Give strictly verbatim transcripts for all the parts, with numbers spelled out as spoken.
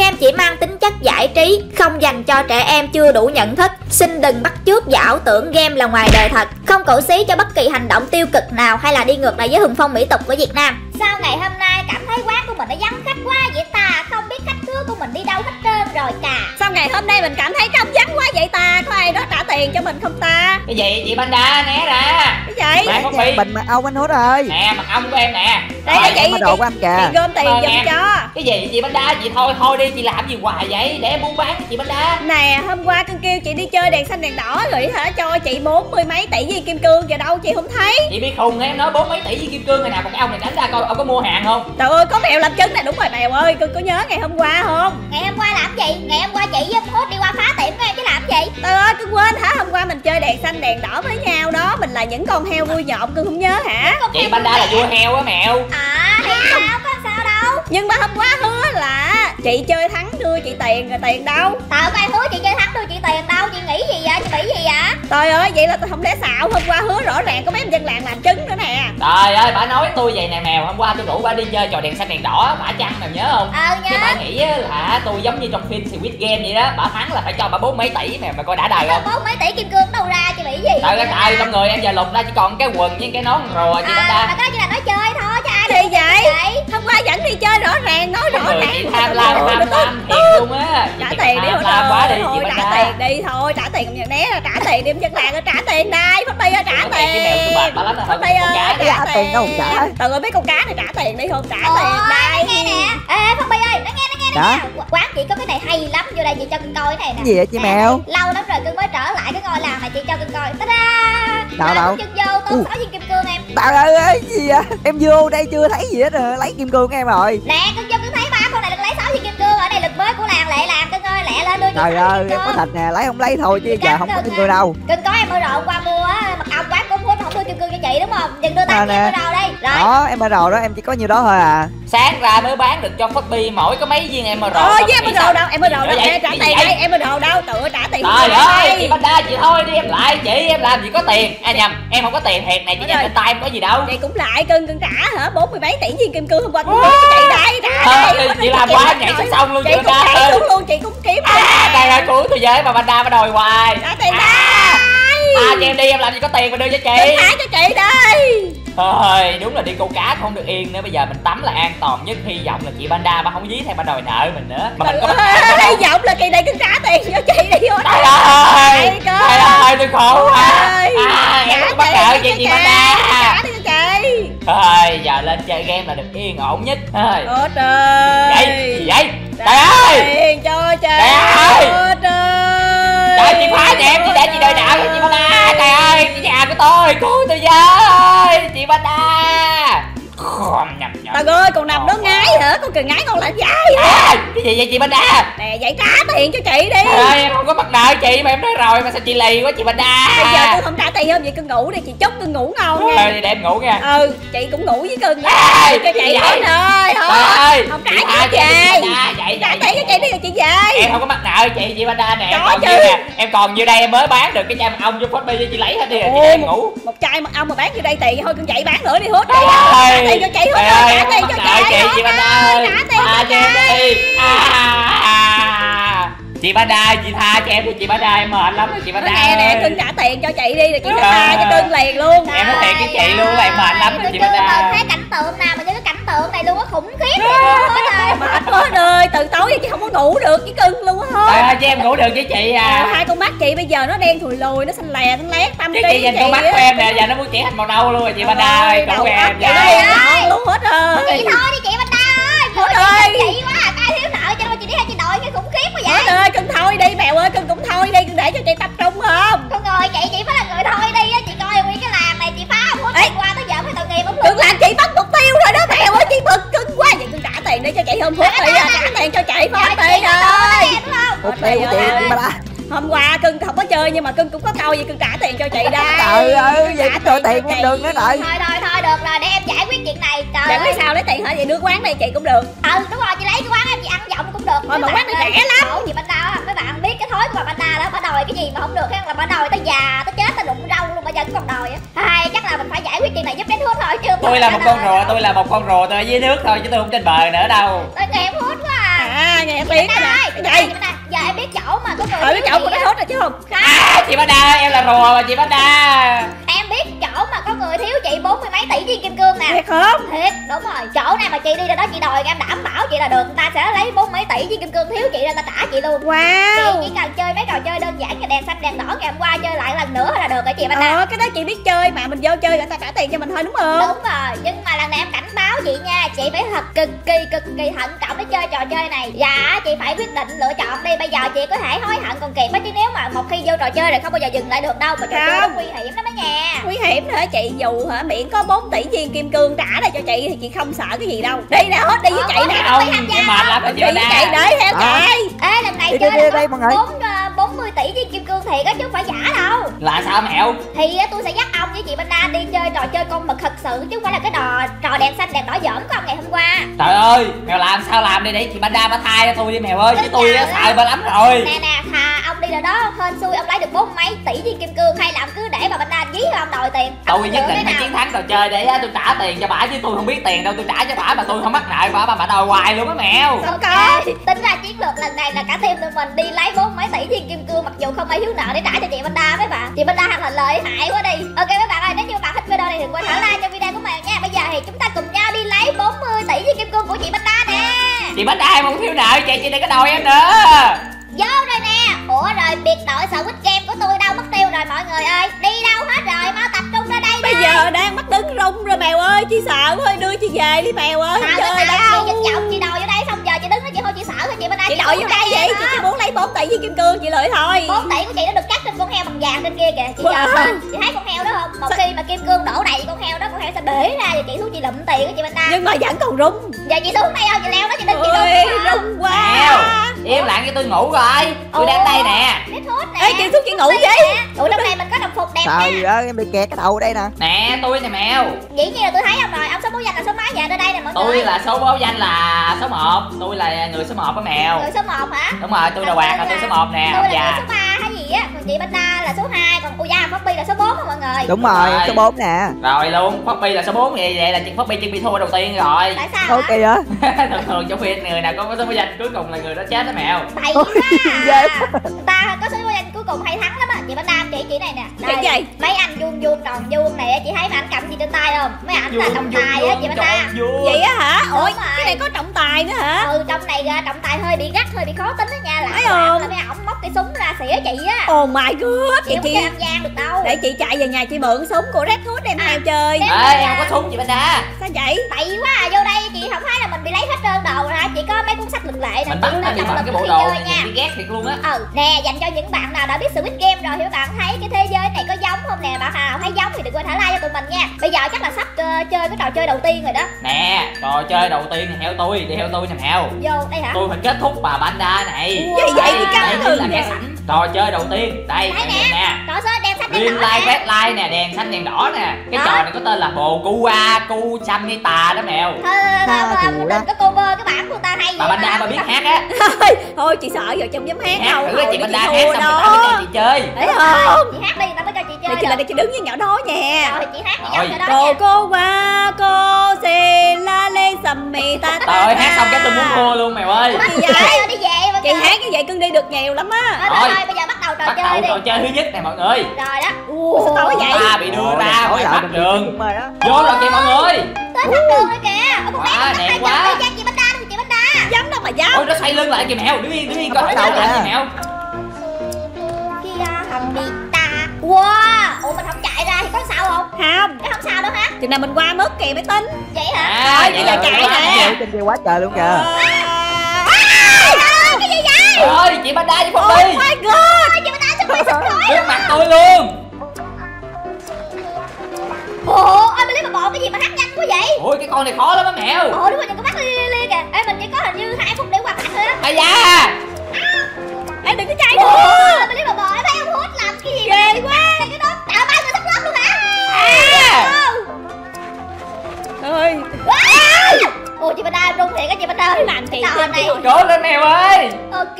game chỉ mang tính chất giải trí, không dành cho trẻ em chưa đủ nhận thức. Xin đừng bắt chước và ảo tưởng game là ngoài đời thật. Không cổ xí cho bất kỳ hành động tiêu cực nào hay là đi ngược lại với hùng phong mỹ tục của Việt Nam. Sau ngày hôm nay cảm thấy quán của mình đã vắng khách quá vậy ta, không biết khách khứa của mình đi đâu hết trơn rồi cả. Sau ngày hôm nay mình cảm thấy trống vắng quá vậy ta, có ai đó trả tiền cho mình không ta? Cái gì chị Panda, né ra. Cái gì? Một bình mật ong anh Hút ơi. Nè mật ong của em nè. Đấy là vậy. Đồ của anh kìa. Chị gom tiền giùm cho. Cái gì chị Panda, chị thôi thôi đi, chị làm gì hoài vậy? Để em buôn bán chị Panda. Nè hôm qua cưng kêu chị đi chơi đèn xanh đèn đỏ rồi hả, cho chị bốn mươi mấy tỷ viên kim cương kìa, đâu chị không thấy. Chị biết khùng em nói bốn mấy tỷ viên kim cương này nè, một cái ông này đánh ra coi ông có mua hàng không. Trời ơi có mèo làm chứng này, đúng rồi mèo ơi, cưng có nhớ ngày hôm qua không? Ngày hôm qua làm gì? Ngày hôm qua chị với ông Hút đi qua phá tiệm của em chứ làm gì? Trời ơi cưng quên hả, hôm qua mình chơi đèn xanh đèn đỏ với nhau đó, mình là những con heo vui nhộn, cưng không nhớ hả? Chị Panda là vua heo á mèo. À thì sao, có sao đâu. Nhưng mà hôm qua hứa là chị chơi thắng đưa chị tiền, rồi tiền đâu? Tao ai hứa chị chơi thắng đưa chị tiền đâu? Chị nghĩ gì vậy? Chị nghĩ gì vậy? Trời ơi vậy là tôi không để xạo, hôm qua hứa rõ ràng có mấy em dân làng làm chứng nữa nè. Trời ơi bà nói tôi vậy nè mèo, hôm qua tôi rủ bà đi chơi trò đèn xanh đèn đỏ, bà chăng mèo nhớ không? Ờ nhớ. Chứ bà nghĩ là tôi giống như trong phim Squid Game vậy đó, bà thắng là phải cho bà bốn mấy tỷ mèo, mày coi đã đời không? Bốn mấy tỷ kim cương đâu ra, chị nghĩ gì? Trời ơi trời, trong người em giờ lục ra chỉ còn cái quần với cái nón rồi chị Panda. Bà coi như là nói chơi thôi chứ ai đi vậy? Hôm qua vẫn đi chơi rõ ràng, nói rõ ràng. Tham lam tham lam thiệt luôn á. Trả tiền đi hồi quá đi chị Panda. Trả tiền đi thôi, trả tiền nhặt né ra, trả tiền đi dân làng ra, trả tiền đây, Foxb ơi trả tiền. Foxb ơi trả tiền đâu trả. Trời ơi mấy con cá này trả tiền đi không, trả tiền đây. Nghe nè. Ê Foxb ơi, nó nghe nó nghe đó. Quán chị có cái này hay lắm, vô đây chị cho cưng coi cái này nè. Gì vậy chị mèo? Lâu lắm rồi cưng mới trở lại cái ngôi làng này, chị cho cưng coi. Ta-da. Đâu đâu. Chân vô tốn sáu viên kim cương em. Trời ơi gì vậy? Em vô đây chưa thấy gì hết rồi, lấy kim cương em rồi. Nè cưng vô cưng thấy ba con này được lấy sáu viên kim cương, ở đây lực mới của làng lệ làm cưng ơi, lẹ lên đưa chị. Trời ơi, em có thịt nè, lấy không lấy thôi chứ giờ không có kim cương đâu. Cưng có em bữa rồi qua mua á, mặc áo quán cũng không đưa kim cương cho chị đúng không? Đừng đưa tao em bữa rồi đi. Rồi. Đó, em bữa rồi đó, em chỉ có nhiêu đó thôi à. Sáng ra mới bán được cho Foxb mỗi có mấy viên em bữa rồi. Ờ, em bữa rồi đâu, em bữa rồi đâu, trả tiền đây, em bữa rồi đâu, tựa trả tiền. Trời ơi, chị Panda chị thôi đi em lại chị, em làm gì có tiền. À nhầm, em không có tiền thiệt này, chị nhận trên tay em có gì đâu. Vậy cũng lại cưng cưng trả hả? bốn mươi mấy tỷ viên kim cương hôm qua cũng chị đây trả. Chị làm quá nhảy xuống sông luôn chị Panda. Đúng luôn, chị cũng kiếm. Đây là cuối tôi về mà Panda mà đòi hoài. Trả tiền đây. À chị em đi, em làm gì có tiền mà đưa cho chị. Trả cho chị đi. Thôi đúng là đi câu cá không được yên nữa, bây giờ mình tắm là an toàn nhất, hy vọng là chị Panda mà không dí theo bà đòi nợ mình nữa. Mà mình có hy vọng là kỳ này cứ trả tiền cho chị đi thôi. Trời ơi trời ơi tôi khổ quá. À em có bắt nợ chị chị Panda. Thôi giờ lên chơi game là được yên ổn nhất. Ủa trời. Vậy gì vậy? Trời ơi. Tiền cho chị. Trời ơi. Trời chị phá nhà em, chị để chị đòi nợ cho chị Panda. Trời ơi chị nhà của tôi, cứu tôi với chị Panda. Trời ơi còn nằm đó ngái hả? Con kìa ngái con làm dai hả? Cái gì vậy chị Panda? Nè vậy trả tiền cho chị đi. Trời ơi em không có mặt nợ chị mà em nói rồi mà sao chị lì quá chị Panda. Bây giờ tôi không trả tiền không vậy cưng ngủ đi, chị chúc cưng ngủ ngon nha. Ờ để em ngủ nha. Ừ chị cũng ngủ với cưng. Ê cho chị hết rồi. Thôi không trả cho chị. Trả tiền cho chị đi rồi chị về. Em không có mặt nợ chị chị Panda nè. Có chứ. Em còn như đây em mới bán được cái chai mật ong vô Foxb cho chị lấy hết đi rồi chị em ngủ. Một chai mật ong mà bán như đây tiền thôi cưng chạy bán nữa đi hết đi. Cho chị thôi, trả tiền cho chị chị Panda ơi, trả tiền cho chị. Chị Panda chị tha cho em đi chị Panda, em mệt lắm rồi chị Panda ơi. Nè nè cưng trả tiền cho chị đi rồi chị sẽ tha cho cưng liền luôn. Em nói thiệt với chị luôn vậy, mệt lắm rồi chị Panda. Thấy cảnh tượng nào mà như cái cảnh tượng này luôn á, khủng khiếp luôn á. Mệt quá rồi, từ tối chị không có ngủ được với cưng luôn á thôi. Trời ơi chứ em ngủ được với chị à. Hai con mắt chị bây giờ nó đen thùi lùi, nó xanh lè xanh lét tâm trí. Chị nhìn con mắt của em nè, giờ nó muốn chỉ thành màu nâu luôn rồi chị Panda ơi, cậu em luôn hết rồi. Chị thôi đi chị Panda ơi. Thôi ơi. Chị quá à, ai thiếu nợ cho nên chị đi hay chị đội cái khủng khiếp quá vậy. Thôi ơi, cưng thôi đi mèo ơi, cưng cũng thôi đi, cưng để cho chị tập trung không? Không rồi, chị chỉ phải là người thôi đi á, chị coi nguyên cái làng này chị phá không hết tiền qua tới giờ phải tội nghiệp không? Cưng làm chị bắt mục tiêu rồi đó mèo ơi, chị bực cưng quá vậy cưng trả tiền đi cho chị không phút đi à, trả tiền cho chị phút đi rồi. Hôm qua cưng không có chơi nhưng mà cưng cũng có câu gì cưng trả tiền cho chị đây. Trời ơi vậy trả tiền cũng được nữa rồi. Thôi thôi thôi được rồi, để em giải quyết chuyện này. Trời giải quyết sao lấy tiền hả? Vậy đưa quán này chị cũng được. Ừ đúng rồi, chị lấy cái quán em chị ăn giọng cũng được. Thôi mà quán này rẻ lắm. Ủa gì Panda mấy bạn biết cái thói của bà Panda đó, bà đòi cái gì mà không được là bà đòi tới già tới chết tới đụng râu luôn, bây giờ cũng còn đòi á. Hay chắc là mình phải giải quyết chuyện này giúp đến Hút thôi chứ. Tôi là một con rùa, tôi là một con rùa tôi ở dưới nước thôi chứ tôi không trên bờ nữa đâu. Tôi nghe em Hút quá à. À nghe em biết cái này. Giờ em biết chỗ mà có người. Em biết chỗ của nó hết rồi chứ không. À, chị Panda, em là rùa mà chị Panda. Em biết chỗ mà có người thiếu chị bốn mươi mấy tỷ viên kim cương nè. Thiệt không? Thiệt, đúng rồi. Chỗ này mà chị đi ra đó chị đòi em đảm bảo chị là được. Người ta sẽ lấy bốn mấy tỷ viên kim cương thiếu chị ra ta trả chị luôn. Wow. Chị chỉ cần chơi mấy trò chơi đơn giản như đèn xanh đèn đỏ ngày hôm qua chơi lại lần nữa là được hả chị Panda? Ờ, cái đó chị biết chơi mà, mình vô chơi người ta trả tiền cho mình thôi đúng không? Đúng rồi, nhưng mà lần này em cảnh báo chị nha, chị phải thật cực kỳ cực kỳ thận trọng để chơi trò chơi này. Dạ, chị phải quyết định lựa chọn đi. Bây giờ chị có thể hối hận còn kịp á, chứ nếu mà một khi vô trò chơi rồi không bao giờ dừng lại được đâu, mà trò chơi nó nguy hiểm lắm đó nha. Nguy hiểm hả chị? Dù hả miễn có bốn tỷ viên kim cương trả ra cho chị thì chị không sợ cái gì đâu. Đi nào hết, đi với chị nào. Em mệt lắm rồi chị Panda. Chị để theo chị. Ê, lần này chơi là bốn mươi tỷ viên kim cương thiệt á chứ không phải giả đâu. Là sao mẹo? Thì tôi sẽ dắt ông với chị Panda đi chơi trò chơi con mực thật sự chứ không phải là cái đò trò đèn xanh đèn đỏ giỡn của ông ngày hôm qua. Trời ơi, mèo làm sao làm đi để chị Panda bả thai cho tôi đi mèo ơi, chứ tôi đã xài bà lắm rồi. Nè nè, thà ông đi rồi đó, hên xui ông lấy được bốn mấy tỷ viên kim cương, hay là ông cứ để bà Panda dí ông đòi tiền. Tôi nhất định phải chiến thắng trò chơi để tôi trả tiền cho bả chứ tôi không biết tiền đâu, tôi trả cho bả mà tôi không mắc nợ bả mà bả đòi hoài luôn á mèo. Okay. Tính ra chiến lược lần này là cả team tụi mình đi lấy bốn mấy tỷ viên kim cương mặc dù không ai thiếu nợ để trả cho chị Panda mấy bạn. Chị Panda thật là lợi hại quá đi. Ok mấy bạn ơi, nếu như bạn thích video này thì quên thả like cho video của mèo nha. Bây giờ thì chúng ta cùng nhau đi lấy bốn mươi tỷ viên kim cương của chị Panda nè. Chị Panda em không thiếu nợ chị, chị đừng có đòi em nữa. Vô rồi nè. Ủa rồi biệt đội SQUID Game của tôi đâu mất tiêu rồi mọi người ơi. Đi đâu hết rồi, mau tập trung ra đây. Bây đây. Giờ đang bắt đứng rung rồi mèo ơi, chị sợ thôi đưa chị về đi mèo ơi. Không chơi đâu. Chị giọng chị đòi vô đây xong giờ chị đứng đó chị thôi chị sợ thôi chị Panda. Chị, chị đòi vô đây vậy đó. Chị chỉ muốn lấy bốn tỷ với kim cương chị lưỡi thôi. bốn tỷ của chị đã được cắt trên con heo bằng vàng trên kia kìa. Chị wow. Chờ chị thấy con heo đó không? Một sao? Khi mà kim cương đổ đầy con heo đó con heo sẽ bể ra và chị xuống chị lụm tiền của chị Panda. Nhưng mà vẫn còn rung. Giờ chị xuống đây không? Chị leo đó chị đứng chị rung. Rung quá. Im lặng cho tôi ngủ rồi. Tôi đang đây nè. Ê chị xuống chị ngủ vậy? Tụi lúc này mình có đồng phục đẹp nha. Trời ơi em bị kẹt cái đầu đây nè. Nè tôi nè mèo. Dĩ nhiên là tôi thấy ông rồi, ông số báo danh là số mấy vậy ở đây nè mọi người. Tôi là số báo danh là số một, tôi là người số một đó mèo. Người số một hả? Đúng rồi, tôi đầu bạc là tôi số một nè. Tôi là người số ba hay gì á, còn chị Panda là số hai, còn cô gia Foxb là số bốn hả mọi người? Đúng rồi, số bốn nè. Rồi luôn, Foxb là số bốn vậy vậy là chị Foxb chuẩn bị thua đầu tiên rồi. Tại sao? Ok vậy. Thường thường trong khi người nào có số báo danh cuối cùng là người đó chết đó mèo. Tại ra. Ta có số báo danh cuối cùng hay thắng lắm á, chị Panda chỉ chị này nè. Cái gì? Mấy anh vuông vuông tròn vuông này chị thấy mà anh cầm gì trên tay không? Mấy ảnh là trọng tài á chị Panda. Vậy á hả? Ôi, cái này có trọng tài nữa hả? Ừ, trong này ra trọng tài hơi bị gắt, hơi bị khó tính đó nha, là mấy ổng móc cái súng ra xỉa chị á. Oh my god, chị chị không gian được đâu. Để chị chạy về nhà chị mượn súng của Redhood em theo chơi. Ê, không có súng chị Panda. Sao vậy? Tại quá vô đây chị không thấy là mình bị lấy hết trơn đầu ra, chỉ có mấy cuốn sách luật lệ nè, chị nó chọn cái bộ đồ nha. Bị ghét thiệt luôn á. Ừ, nè dành cho những bạn nào đã biết SQUID Game rồi thì các bạn thấy cái thế giới này có giống không nè, bạn nào thấy giống thì đừng quên thả like cho tụi mình nha. Bây giờ chắc là sắp chơi cái trò chơi đầu tiên rồi đó. Nè, trò chơi đầu tiên theo tôi, đi theo tôi nè mèo. Vô đây hả? Tôi phải kết thúc bà Panda này. Vậy vậy thì căng thường là cái sẵn. Trò chơi đầu tiên, đây nè. Trò chơi đèn xanh đèn đỏ. Green light, red light nè, đèn xanh đèn đỏ nè. Cái trò này có tên là bồ cua cu chăm hay tà đó mèo. Thôi đừng có cover cái bản của ta hay vậy. Bà Panda mà biết hát á. Thôi chị sợ giờ trong dám hát đâu. Hát thử chị Panda hát xong rồi cho chị chơi. Chị hát đi ta mới cho chị chơi. Chị lại đây chị đứng với nhỏ đó nè. Rồi chị hát cái nhỏ đó. Cô cô qua cô xe la lên sầm mì ta. Trời hát xong cái tôi muốn mua luôn mèo ơi. Đi về. Chị hát như vậy cưng đi được nhiều lắm á. Thôi bây giờ bắt đầu trò bắt chơi đầu đi. Trò chơi thứ nhất nè mọi người. Rồi đó. Ủa, sao tối vậy? Ba bị đưa ra khỏi mặt đường. Vô rồi kìa mọi người. Tới mặt đường rồi kìa. Quá đẹp quá. Chị Panda đâu chị Panda. Giống đâu mà giống. Ôi nó xoay lưng lại kìa mèo. Đứng yên đứng yên coi đầu lại kìa mèo. Wow, ủa mình không chạy ra thì có sao không? Không, cái không sao đâu hả? Chừng nào mình qua mất kìa mới tính. Vậy hả? Rồi vậy là chạy nè. Trên kia quá trời luôn kìa. Ôi chị Panda với Foxb. Oh my god. Chị Panda sắp bị sắp khói. Đứng mặt tôi luôn. Ồ, ôi mình lấy mà bộ cái gì mà hát nhanh quá vậy? Ôi cái con này khó lắm á mèo. Ồ đúng rồi, đừng có bắt li li li kìa. Ê mình chỉ có hình như hai phút để qua mặt thôi á. Ây da. Ê đừng có chạy nữa. Mình lấy mà bộ thấy ông hút làm cái gì ghê quá. Cái đó tạo ba người sắp lót luôn hả? Ơi. Ôi chị Panda rung thiệt á chị Panda ơi. Làm thiệt trò này. Cố lên mèo ơi. Ok.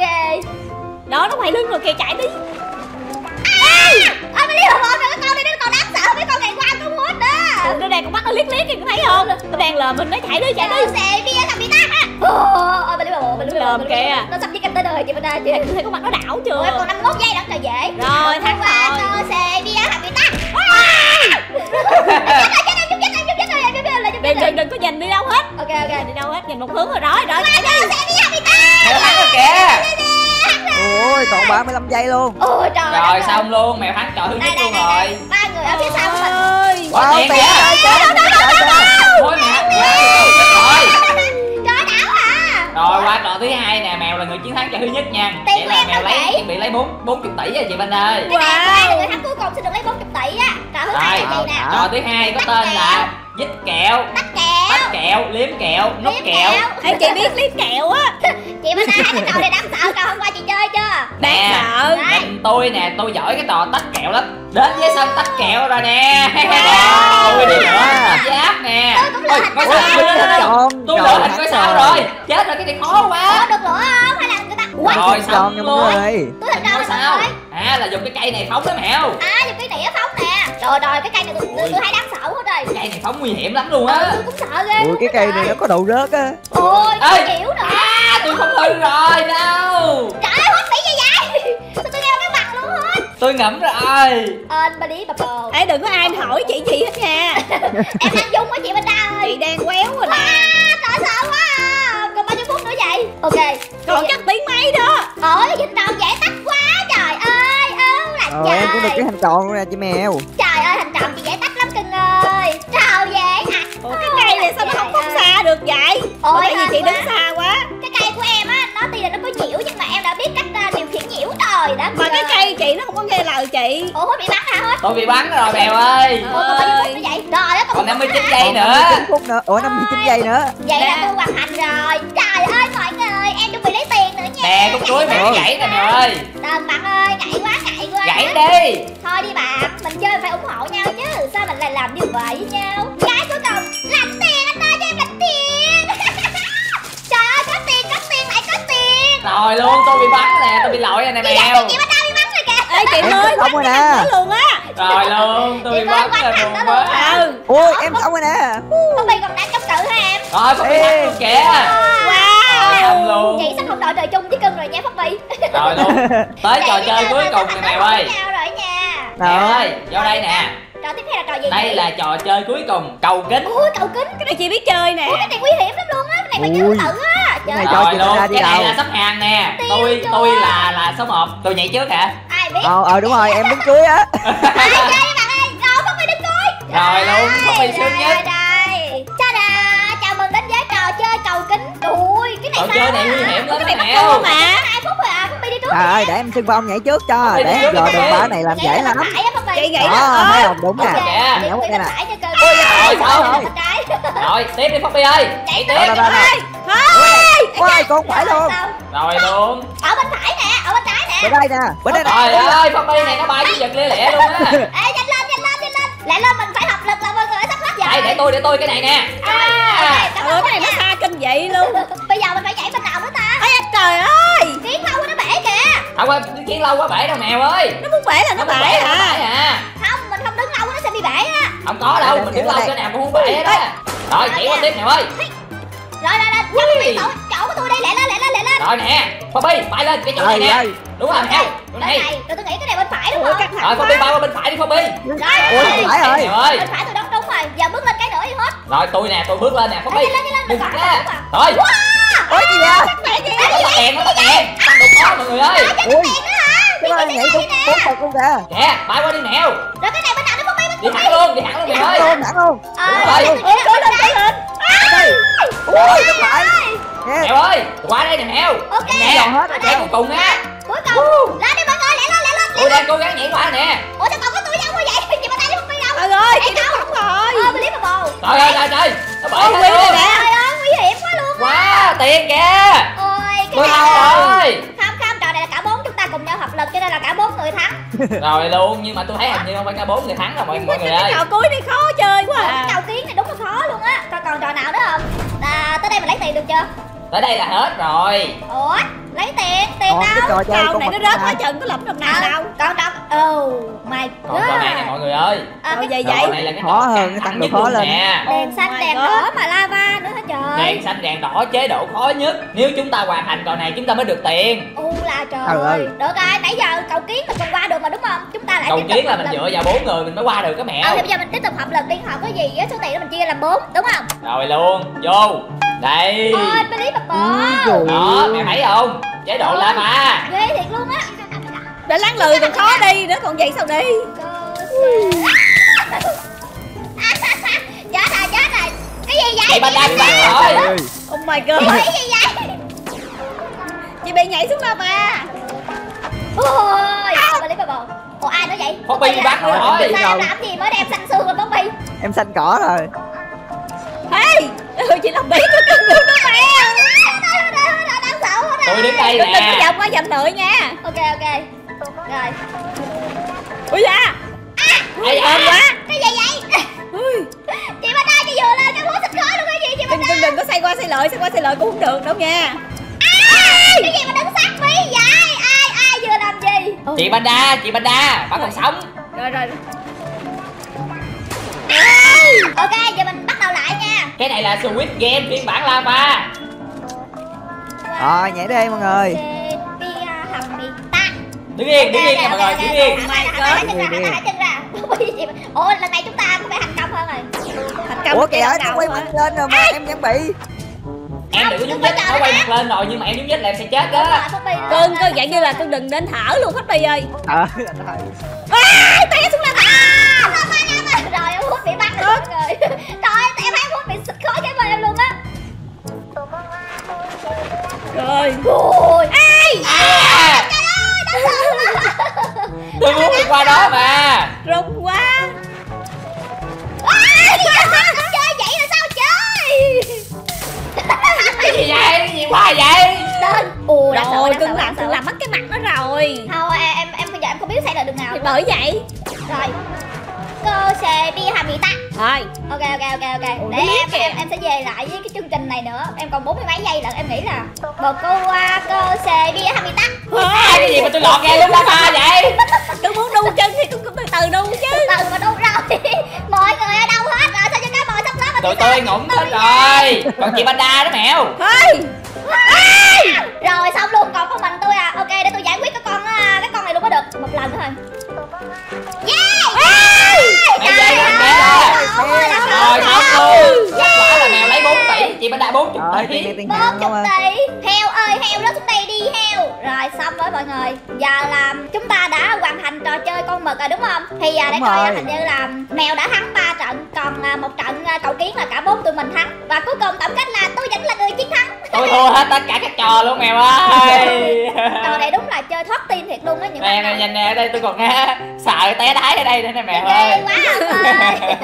Đó nó ngoài lưng rồi kìa chạy đi. À, ôi mày đi hồi hộp rồi cái con này nó còn đáng sợ, mấy con này qua cũng hút đó. Tụi nó đang con mắt nó liếc liếc kìa, có thấy không? Nó đang lờ mình nó chạy đi chạy đi. Xe bia làm gì ta? Ôi bà Liễu, bà Liễu, bà Liễu nó sắp với canh tới đời chị Panda chị. Thấy con mặt nó đảo chưa? Em còn năm mươi mốt giây nữa là dễ. Rồi thắng rồi. Tôi sẽ đi hàm người ta. Đừng đừng có nhìn đi đâu hết. Ok ok đi đâu hết, nhìn một hướng rồi đó. Rồi tôi sẽ đi hàm người ta. Mèo thắng rồi kìa. Ôi còn ba mươi lăm giây luôn. Ôi trời. Rồi xong luôn, mèo thắng trời thứ nhất luôn rồi. Ba người ở phía sau của mình. Quá tiền ơi. Thôi mẹ. Rồi qua trò thứ hai nè, mèo là người chiến thắng trò thứ nhất nha. Vậy là mèo lấy chuẩn bị lấy bốn bốn chục tỷ á chị Panda ơi. Cái này là người thắng cuối cùng sẽ được lấy bốn chục tỷ á. Trò thứ hai là gì nè? Trò thứ hai có tên là dít kẹo, tách kẹo, tách kẹo, liếm kẹo, nút kẹo. Ê chị biết liếm kẹo á. Chị Panda thấy cái trò này đáng sợ, trò hôm qua chị chơi chưa? Đáng sợ. Mình tôi nè, tôi giỏi cái trò tách kẹo lắm. Đến với sân tách kẹo rồi nè. Ôi đi nữa. Giáp nè. Ôi có sao? Tôi lựa hình có sao rồi. Chết rồi cái này khó quá. Được lựa không? Hay là người ta. Rồi xong luôn. Tôi hình đâu sao? À là dùng cái cây này phóng đó mèo. À dùng cái đĩa phóng nè. Rồi rồi cái cây này tôi tôi thấy đáng sợ quá rồi. Cây này phóng nguy hiểm lắm luôn á. Tôi cũng sợ ghê. Ủa cái cây này nó có đầu rớt á. Ôi chịu nữa. À tôi không hư rồi đâu. Trời ơi hết tỷ gì vậy? Tôi nghe cái bằng luôn hết. Tôi ngẫm rồi. Anh ba đi bà bồ. Ê đừng có ai hỏi chị gì hết nha. Em đang dung quá chị Panda ơi. Chị đang quéo rồi nè. Trời sợ quá. Còn bao nhiêu phút nữa vậy? Ok. Còn chắc tiếng mấy đó. Ôi vinh đòn dễ tắt quá trời ơi. Ư là trời. Em cũng được cái hành tròn luôn nè chị mèo. Trời ơi hành tròn chị dễ tắt lắm cưng ơi. Trời dễ nè. Ủa cái cây này sao nó không phóng xa được vậy? Ôi tại vì chị đứng xa quá. Cái cây của em á nó tuy là nó có nhiễu nhưng mà em đã biết cách điều khiển nhiễu rồi đó. Mà cái cây chị nó không có nghe lời chị. Ủa bị bắn hả hết? Tôi bị bắn rồi mèo ơi. Còn năm mươi chín giây nữa. năm mươi chín phút nữa. Ủa năm mươi chín giây nữa. Vậy là tôi hoàn thành rồi. Trời ơi mọi người, em chuẩn bị lấy tiền nữa nha. Nè con chuối mèo gãy nè mèo ơi. Đừng bạn ơi, gãy quá, gãy quá. Gãy đi. Thôi đi bạn, mình chơi phải ủng hộ nhau chứ. Sao mình lại làm như vậy với nhau? Cái cuối cùng lãnh tiền anh ơi, cho em lãnh tiền. Trời ơi có tiền, có tiền lại có tiền. Rồi luôn, tôi bị bắn nè, tôi bị lỗi rồi nè mèo. Ê chị mới xong rồi nè luôn á. Rồi luôn, tôi bắn là buồn quá. Ôi em xong rồi nè. Phong Bi còn đang chống cự hả em? Rồi Phong Bi thắng luôn kìa. Wow. Chị sắp không đội trời chung với cưng rồi nha Phong Bi. Rồi luôn. Tới trò chơi cuối cùng nè mèo ơi. Mèo ơi, vô đây nè. Trò tiếp theo là trò gì? Đây là trò chơi cuối cùng, cầu kính. Ôi cầu kính, cái này chị biết chơi nè. Ủa cái này nguy hiểm lắm luôn á, cái này phải nhớ tự á. Cái này cho chị ra đi. Cái này là sắp hàng nè. Tôi tôi là là số một. Tôi nhảy trước hả? Ai biết. Ờ ờ đúng rồi, em đứng cuối á. Ai chơi bạn ơi. Rồi Foxb đứng cuối. Rồi luôn, Foxb sướng nhất. Đây. Tada, chào mừng đến với trò chơi cầu kính. Ui, cái này sao? Trò này nguy hiểm lắm các bạn ạ. hai phút rồi à, Foxb đi trước. Trời ơi, để em xưng phong nhảy trước cho. Để rồi đường bả này làm dễ lắm. Chị nghĩ đó, thấy không? Đúng nè. Nhảy cái này. Ôi trời. Rồi, tiếp đi Foxb ơi. Nhảy tiếp. Ôi, con phải luôn. Rồi luôn. Ở bên phải nè, ở bên trái nè. Bên đây nè, bên đây nè. Trời ơi, Phong Bi này nó bay giật lẻ lẻ luôn á. Ê, nhanh lên, nhanh lên, nhanh lên. Lại lên mình phải hợp lực là mọi người sắp hết giờ. Để tôi, để tôi cái này nè. À, cái này nó xa kinh vậy luôn. Bây giờ mình phải chạy bên nào nữa ta? Ê, trời ơi. Kiến lâu quá nó bể kìa. Không ơi, kiến lâu quá bể đâu mèo ơi. Nó muốn bể là nó bể hả? Không, mình không đứng lâu nó sẽ bị bể á. Không có đâu, mình đứng lâu cái nào cũng không bể đó. Rồi, chạy qua tiếp mèo ơi. Rồi rồi rồi, Foxb chỗ, chỗ của tôi đây, lẹ lên lẹ lên lẹ lên. Rồi nè, Foxb bay lên cái chỗ này nè. Đúng rồi heo. Bên này, tôi nghĩ cái này bên phải đúng không? Rồi Foxb bay qua bên phải đi Foxb. Rồi bên phải rồi. Bên phải tôi đóng đúng rồi, giờ bước lên cái nữa đi hết. Rồi tôi nè, tôi bước lên nè Foxb. Lên lên lên. Rồi. Ôi gì vậy? Tắt đèn, tắt đèn. Tắt đèn đó mọi người ơi. Ui. Cái này nhảy xuống bốn cục luôn kìa. Nè, bay qua đi mèo. Rồi cái này bên nào đi Foxb? Đi thẳng luôn, đi thẳng luôn mèo ơi. Thẳng luôn. Rồi. Cố lên, cố lên. Ui, đúng lại. Mèo ơi, qua đây nè mèo. Ok. Nè, chạy cuối cùng á. Cuối cùng. Lên đi mọi người, lẹ lên, lẹ lên. Tôi đang cố gắng nhảy qua nè. Ủa sao còn có tôi đâu vậy? Chị Panda đi không đi đâu. Trời ơi, chị đâu không rồi. Ơ, clip bà bồ. Trời ơi, trời trời. Nó bể luôn. Trời ơi, nguy hiểm quá luôn. Quá tiền kìa. Ôi, cái này. Không không, trò này là cả bốn chúng ta cùng nhau hợp lực cho nên là cả bốn người thắng. Rồi luôn, nhưng mà tôi thấy hình như không phải cả bốn người thắng đâu mọi người ơi. Trò cuối này khó chơi quá. Trò kiến này đúng là khó luôn á. Còn trò nào nữa không? À, tới đây mình lấy tiền được chưa? Tới đây là hết rồi. Ủa? Lấy tiền, tiền còn đâu? Câu này nó rớt quá chừng, có lụm được nào đâu. Con đâu? Oh my god. Còn câu này nè mọi người ơi. Ờ à, vậy vậy. Này là cái khó hơn, cái tăng độ khó lên. Đèn xanh, đèn đỏ mà lava nữa hả trời. Đèn xanh, đèn đỏ chế độ khó nhất. Nếu chúng ta hoàn thành câu này chúng ta mới được tiền. U là trời ơi. Được rồi, nãy giờ cầu kiến mình còn qua được mà đúng không? Chúng ta lại cầu kiến là mình dựa vào bốn người mình mới qua được cái mẹ. Ờ bây giờ mình tiếp tục học lần đi, học cái gì á, số tiền đó mình chia làm bốn, đúng không? Rồi luôn, vô. Đây. Ôi, believable. Đó, mẹ thấy không? Chế độ la mà. Ghê thiệt luôn á. Để láng lười còn khó đi nữa, còn vậy sao đi? Chết rồi, chết rồi. Cái gì vậy? Chị Panda bị bắn rồi. Oh my god. Cái gì vậy? Chị bị nhảy xuống lava. Ôi, believable. Ủa ai nói vậy? Poppy bị bắn rồi. Sao em làm gì mới đem xanh xương rồi Poppy? Em xanh cỏ rồi. Hey, chị làm biết tôi cưng luôn đó mẹ. Tôi đứng đây nè. Đừng có dậm quá dậm nữa nha. Ok ok. Rồi. Ui da. Ôm quá. Cái gì vậy? Chị Panda chị vừa lên cái hố xịt khói luôn cái gì chị Panda. Đừng đừng có xoay qua xoay lại, xoay qua xoay lại cũng không được đâu nha. Cái gì mà đứng sát mí vậy? Ai ai vừa làm gì? Chị Panda, chị Panda, bắt còn sống. Rồi rồi. Ok, giờ mình bắt đầu lại nha. Cái này là Squid Game phiên bản lava. Rồi, nhảy đi mọi người. Đứng yên, đứng yên nha mọi người, đứng yên. Hãy chân ra, hãy chân ra. Ủa, lần này chúng ta có phải thành công hơn rồi. Thành công. Ủa kìa, nó quay mặt lên rồi mà em vẫn bị. Em đừng có nhúng vít, nó quay mặt lên rồi nhưng mà em nhúng vít là em sẽ chết đó. Cưng, cưng dạng như là cưng đừng đến thở luôn hết bây giờ. Ờ, té xuống lava. Rồi em hút bị bắt rồi mọi người. Trời ơi, em hút bị xịt khói cái bên em luôn á. Rồi. Rồi. Ai? À. Trời ơi, tôi muốn đi qua đó mà. Rung quá. Ai chơi vậy là sao chơi? Cái gì vậy? Cái gì quá vậy? Tên. Ồ, rồi cưng làm cưng làm mất cái mặt nó rồi. Thôi em em bây giờ em không biết xảy ra được nào. Bởi vậy. Rồi. Cô sẽ đi hàm ta. Rồi. Ok ok ok ok. Ủa, để em, em em sẽ về lại với cái chương trình này nữa. Em còn bốn mươi mấy giây lận, em nghĩ là một cô qua cô sẽ đi hàm ta. À, cái gì mà tôi lọt nghe luôn lắm à vậy? Tôi muốn đu chân thì cũng cũng từ từ đu chứ. Từ mà đu rồi. Mọi người ở đâu hết rồi? Sao cho cái bò sắp lớp mà tụi tôi ngủm hết rồi. Còn chị Panda đó mèo. Thôi. Rồi xong luôn, còn có mình tôi à. Ok để tôi giải quyết cái con cái con này luôn có được một lần nữa thôi. Rồi không luôn. Kết quả là mèo lấy bốn tỷ, chị Panda bốn mươi tỷ. bốn mươi tỷ. Heo ơi, heo nó xuống đây đi heo. Rồi xong rồi mọi người. Giờ là chúng ta đã hoàn thành trò chơi con mực rồi đúng không? Thì giờ để coi hình như là mèo đã thắng ba trận, còn một trận cầu kiến là cả bốn tụi mình thắng. Và cuối cùng tổng kết là tôi vẫn là người chiến thắng. Tôi thua hết tất cả các trò luôn mèo ơi. Trò này đúng là chơi thoát tim thiệt luôn á những bạn. Nè nhanh nè, ở đây tôi còn nghe sợ té đái ở đây nữa nè mèo ơi. Ghê quá ơi.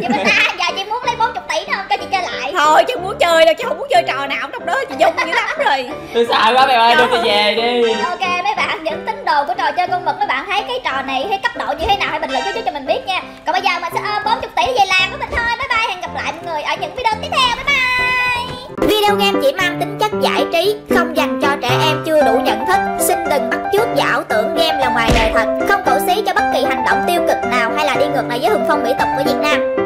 Chị Panda giờ chị muốn lấy bốn mươi tỷ nữa không? Cho chị chơi lại. Thôi chứ muốn chơi đâu, chứ không muốn chơi trò nào trong đó, chị dung dữ lắm rồi. Tôi sợ quá mèo ơi, đưa tôi về đi. Ok mấy bạn những tín đồ của trò chơi con mực, mấy bạn thấy cái trò này hay cấp độ như thế nào hãy bình luận cho mình biết nha. Còn bây giờ mình sẽ ôm bốn mươi tỷ về làm với mình thôi. Bye bye, hẹn gặp lại mọi người ở những video tiếp theo. Bye bye. Video game chỉ mang tính chất giải trí, không dành cho trẻ em chưa đủ nhận thức. Xin đừng bắt chước và ảo tưởng game là ngoài đời thật, không cổ xí cho bất kỳ hành động tiêu cực nào hay là đi ngược lại với thuần phong mỹ tục của Việt Nam.